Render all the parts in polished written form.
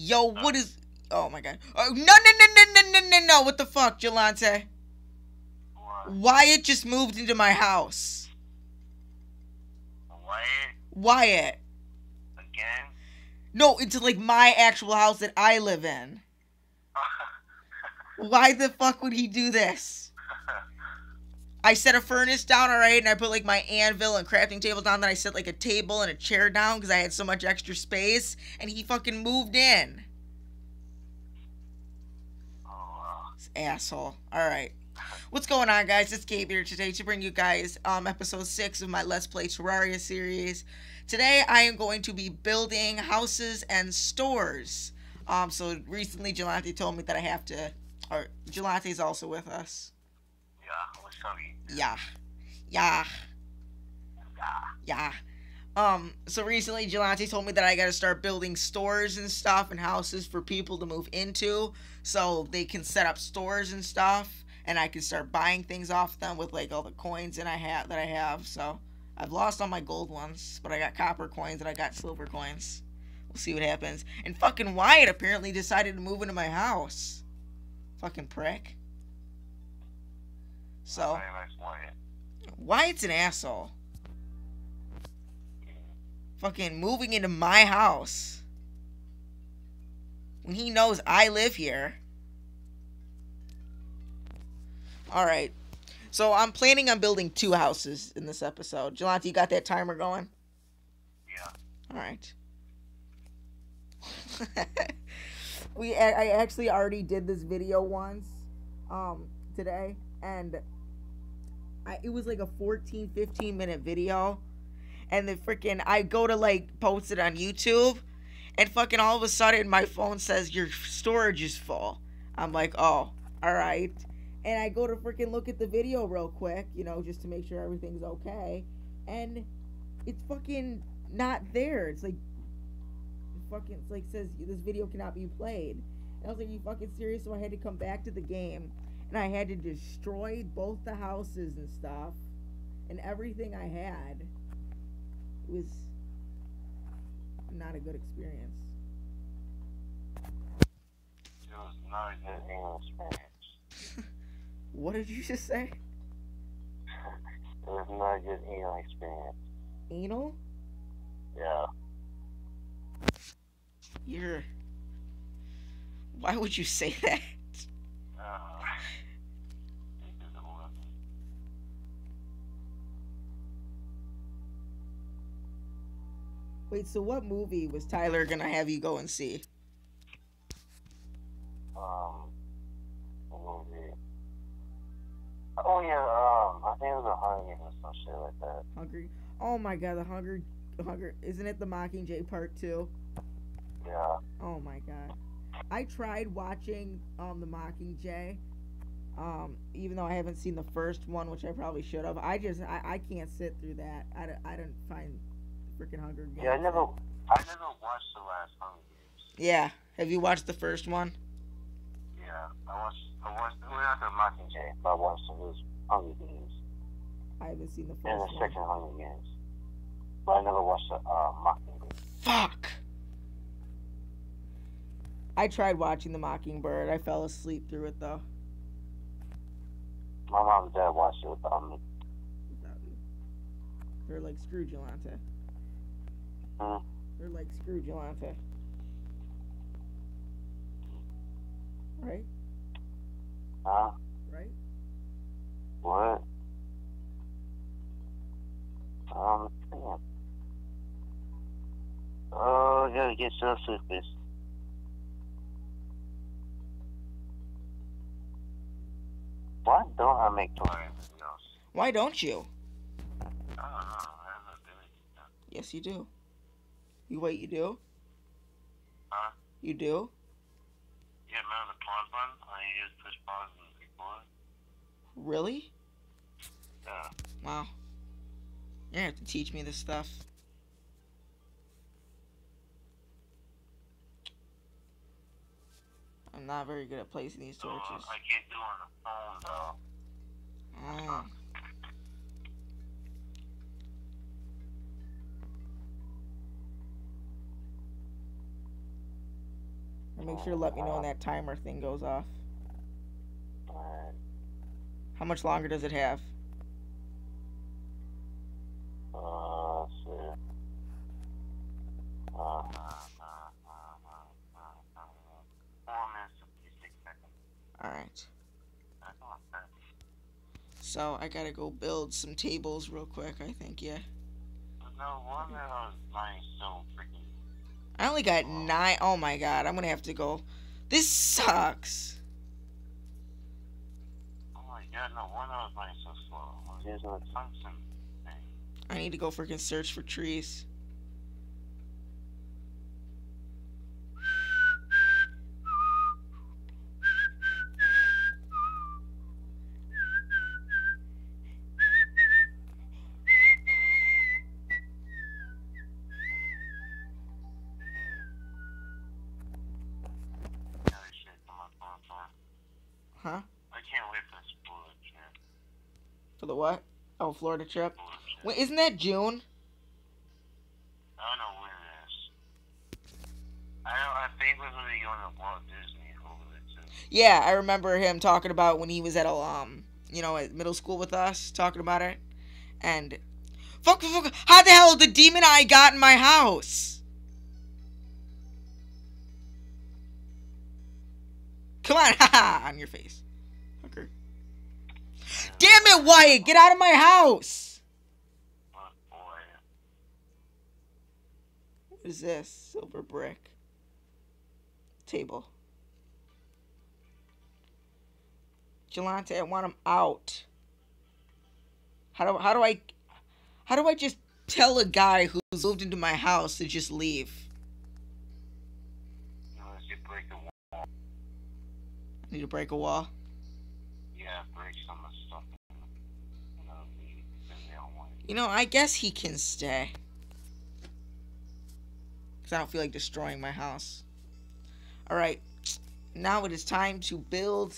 Yo, what is... Oh, my God. Oh, no, no, no, no, no, no, no, no. What the fuck, Jelanti? What? Wyatt just moved into my house. Wyatt? Wyatt. Again? No, into, like, my actual house that I live in. Why the fuck would he do this? I set a furnace down, alright, and I put, like, my anvil and crafting table down. Then I set, like, a table and a chair down because I had so much extra space. And he fucking moved in. Asshole. Alright. What's going on, guys? It's Gabe here today to bring you guys episode 6 of my Let's Play Terraria series. Today I am going to be building houses and stores. So recently Jelanti told me that I have to, or Jelanti's also with us. Yeah, what's up? Yeah. Yeah. Yeah. So recently Jelanti told me that I gotta start building stores and stuff and houses for people to move into so they can set up stores and stuff and I can start buying things off them with like all the coins that I have. So I've lost all my gold ones, but I got copper coins and I got silver coins. We'll see what happens. And fucking Wyatt apparently decided to move into my house. Fucking prick. So Wyatt's an asshole. Fucking moving into my house when he knows I live here. Alright. So I'm planning on building 2 houses in this episode. Jelanti, you got that timer going? Yeah. Alright. I actually already did this video once today. And it was like a 14, 15 minute video. And then freaking, I go to, like, post it on YouTube. And fucking all of a sudden, my phone says, your storage is full. I'm like, oh, alright. And I go to freaking look at the video real quick, you know, just to make sure everything's okay. And it's fucking not there. It's like, fucking, it's like, says, this video cannot be played. And I was like, you fucking serious? So I had to come back to the game. And I had to destroy both the houses and stuff. And everything I had. It was not a good experience. It was not a good experience. What did you just say? It was not a good anal experience. Anal? Yeah. You're... Why would you say that? Wait, so what movie was Tyler gonna have you go and see? What movie? Oh yeah, I think it was The Hunger Games or some shit like that. Hungry? Oh my God, The Hunger. Isn't it The Mockingjay Part 2? Yeah. Oh my God. I tried watching The Mockingjay, even though I haven't seen the first one, which I probably should have. I can't sit through that. I didn't find. Freaking Hunger Games. Yeah, I never watched the last Hunger Games. Yeah, have you watched the first one? Yeah, I watched not the Mockingjay, but I watched those Hunger Games. I haven't seen the first one. And the second Hunger Games, but I never watched the Mockingjay. Fuck! I tried watching The Mockingbird. I fell asleep through it though. My mom and dad watched it without me. They're like, screw Jelanti. They're like, screw Jelanti. Right? Huh? Right? What? Oh, I gotta get yourself with this. Why don't I make Terraria videos? Why don't you? I don't know. I'm not doing that. Yes, you do. You wait, you do? Huh? You do? Yeah, remember the pause button? You just push pause and record. Really? Yeah. Wow. You're gonna have to teach me this stuff. I'm not very good at placing these torches. I can't do it on the phone, though. Oh. make sure to let me know when that timer thing goes off. How much longer does it have? Alright. So I gotta go build some tables real quick, I think, yeah. I only got 9. Oh my god, I'm gonna have to go. This sucks. Oh my god, no wonder I was lying so slow. There's no function thing. I need to go freaking search for trees. Huh? I can't wait for this Florida trip. For the what? Oh, Florida trip? Wait, isn't that June? I don't know when it is. I think we're going to be going to Walt Disney over there too. Yeah, I remember him talking about when he was at a, you know, at middle school with us, talking about it. And, fuck, how the hell the demon eye got in my house? Come on, haha, on your face. Hooker. Damn it, Wyatt, get out of my house! What is this? Silver brick. Table. Jelanti, I want him out. How do I just tell a guy who's moved into my house to just leave? Need to break a wall? Yeah, break some of the stuff. You know, I guess he can stay. Because I don't feel like destroying my house. Alright, now it is time to build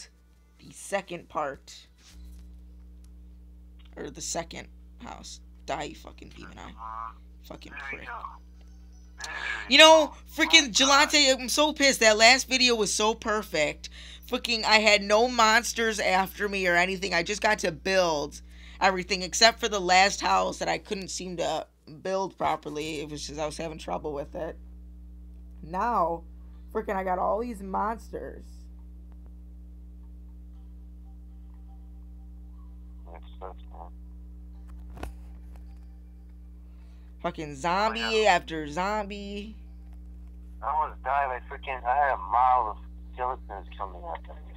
the second part. Or the second house. Die, you fucking demon eye. Fucking prick. You know, freaking Jelanti, I'm so pissed. That last video was so perfect. Freaking, I had no monsters after me or anything. I just got to build everything except for the last house that I couldn't seem to build properly. It was just I was having trouble with it. Now, freaking, I got all these monsters. Fucking zombie after zombie. I almost died by freaking. I had a mile of skeletons coming after me.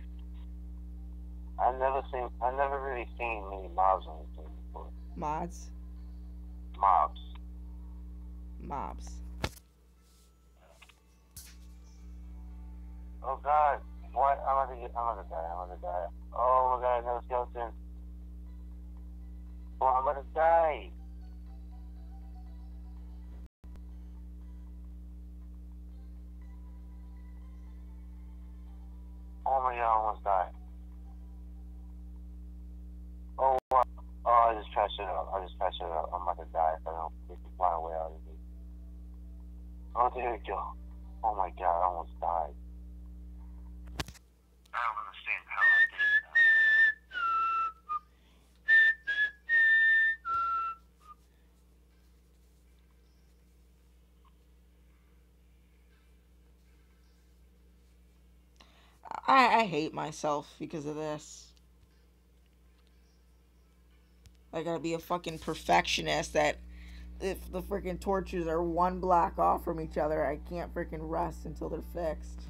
I've never really seen many mobs on this thing before. Mods? Mobs. Mobs. Oh god, what? I'm gonna die. Oh my god, no skeletons. Oh, I'm gonna die. Oh my god, I almost died. Oh, wow. Oh, I just trashed it up. I'm about to die if I don't get the fly away out of it. Oh, there we go. Oh my god, I almost died. I don't understand how I did it. I hate myself because of this. I gotta be a fucking perfectionist that if the freaking torches are one block off from each other, I can't freaking rest until they're fixed.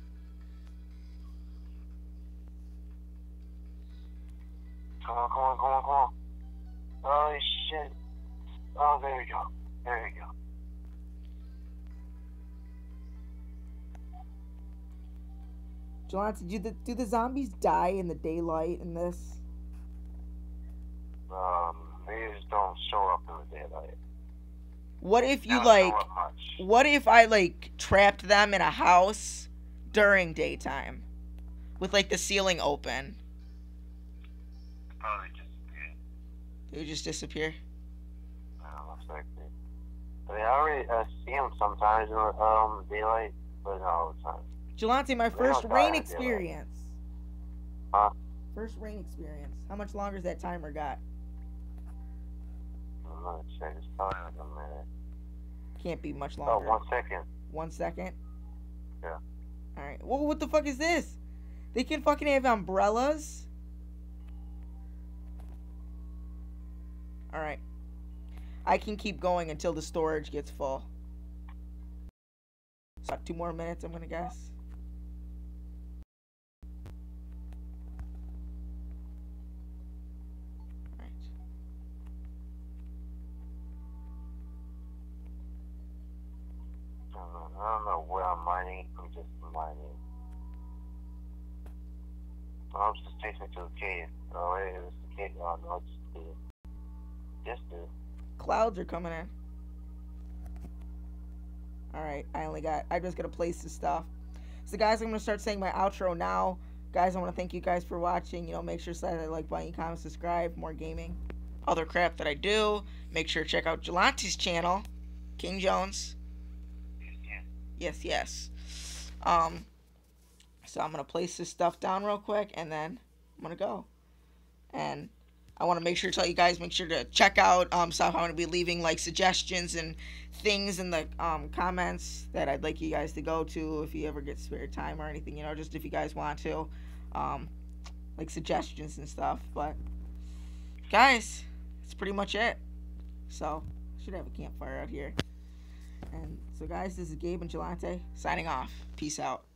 Come on. Holy shit. Oh, there we go. Jelanti, do the zombies die in the daylight in this? They just don't show up in the daylight. What if you like? What if I like trapped them in a house during daytime, with like the ceiling open? They probably disappear. They would just disappear. I don't know, exactly. I mean, I already see them sometimes in daylight, but not all the time. Jelanti, my first rain experience. First rain experience. How much longer is that timer got? I'm gonna check. It's probably like a minute. Can't be much longer. Oh, 1 second. 1 second? Yeah. Alright. Well, what the fuck is this? They can fucking have umbrellas? Alright. I can keep going until the storage gets full. So 2 more minutes, I'm gonna guess. I don't know where I'm mining. I'm just mining. Oh, I'm just chasing to the cave. Oh, wait, it's the cave. Oh, no, it's the cave. Yes, dude. Clouds are coming in. Alright, I'm just gonna place this stuff. So, guys, I'm gonna start saying my outro now. Guys, I wanna thank you guys for watching. You know, make sure to slide that like button, comment, subscribe, more gaming, other crap that I do. Make sure to check out Jelanti's channel, King Jones. Yes, yes. So I'm going to place this stuff down real quick, and then I'm going to go. And I want to make sure to tell you guys, make sure to check out stuff. I'm going to be leaving, like, suggestions and things in the comments that I'd like you guys to go to if you ever get spare time or anything, you know, just if you guys want to. Like, suggestions and stuff. But, guys, that's pretty much it. So, I should have a campfire out here. And so, guys, this is Gabe and Jelanti signing off. Peace out.